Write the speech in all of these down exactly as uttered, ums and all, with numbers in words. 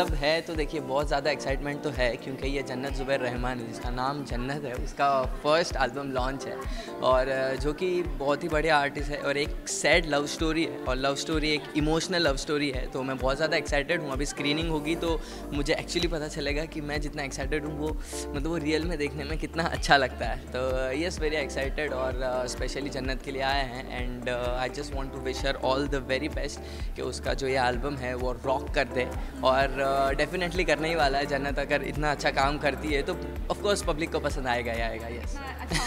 सब है तो देखिए बहुत ज़्यादा एक्साइटमेंट तो है, क्योंकि ये जन्नत ज़ुबैर रहमान है जिसका नाम जन्नत है, उसका फर्स्ट एल्बम लॉन्च है और जो कि बहुत ही बड़े आर्टिस्ट है और एक सैड लव स्टोरी है और लव स्टोरी एक इमोशनल लव स्टोरी है। तो मैं बहुत ज़्यादा एक्साइटेड हूँ। अभी स्क्रीनिंग होगी तो मुझे एक्चुअली पता चलेगा कि मैं जितना एक्साइटेड हूँ वो मतलब वो रियल में देखने में कितना अच्छा लगता है। तो येस वेरी एक्साइटेड और स्पेशली जन्नत के लिए आए हैं and I just want to wish her all the very best कि उसका जो ये एल्बम है वो रॉक कर दे और डेफिनेटली uh, करने ही वाला है। जन्नत अगर इतना अच्छा काम करती है तो ऑफ कोर्स पब्लिक को पसंद आएगा ही आएगा। Yes yes.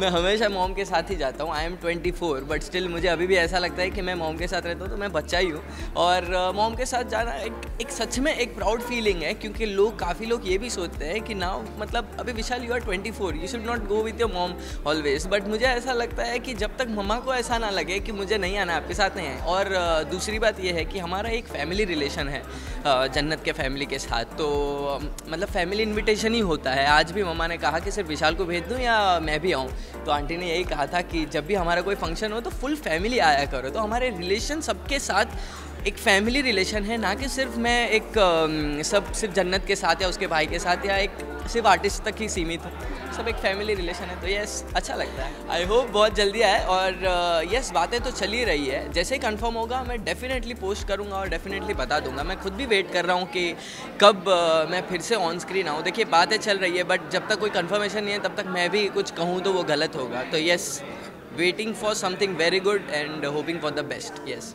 मैं हमेशा मॉम के साथ ही जाता हूँ। I am twenty four but still मुझे अभी भी ऐसा लगता है कि मैं मॉम के साथ रहता हूँ तो मैं बच्चा ही हूँ और मॉम uh, के साथ जाना एक, एक सच में एक प्राउड फीलिंग है, क्योंकि लोग काफ़ी लोग ये भी सोचते हैं कि नाउ मतलब अभी Vishal you are twenty four, you should not go with your mom always. But मुझे ऐसा लगता है कि जब तक मम्मा को ऐसा ना लगे कि मुझे नहीं आना, आपके साथ नहीं है। और uh, दूसरी बात यह है कि हमारा एक फैमिली रिलेशन है जन्नत के फैमिली के साथ, तो मतलब फैमिली इनविटेशन ही होता है। आज भी मम्मा ने कहा कि सिर्फ विशाल को भेज दूँ या मैं भी आऊँ, तो आंटी ने यही कहा था कि जब भी हमारा कोई फंक्शन हो तो फुल फैमिली आया करो। तो हमारे रिलेशन सबके साथ एक फैमिली रिलेशन है, ना कि सिर्फ मैं एक सब सिर्फ जन्नत के साथ या उसके भाई के साथ या एक सिर्फ आर्टिस्ट तक ही सीमित है, सब एक फैमिली रिलेशन है। तो यस अच्छा लगता है। आई होप बहुत जल्दी आए और यस बातें तो चल ही रही है। जैसे ही कन्फर्म होगा मैं डेफिनेटली पोस्ट करूंगा और डेफिनेटली बता दूंगा। मैं खुद भी वेट कर रहा हूँ कि कब मैं फिर से ऑन स्क्रीन आऊँ। देखिए बातें चल रही है बट जब तक कोई कन्फर्मेशन नहीं है तब तक मैं भी कुछ कहूँ तो वो गलत होगा। तो yes waiting for something very good and hoping for the best. Yes